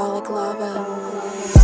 symbolic lava.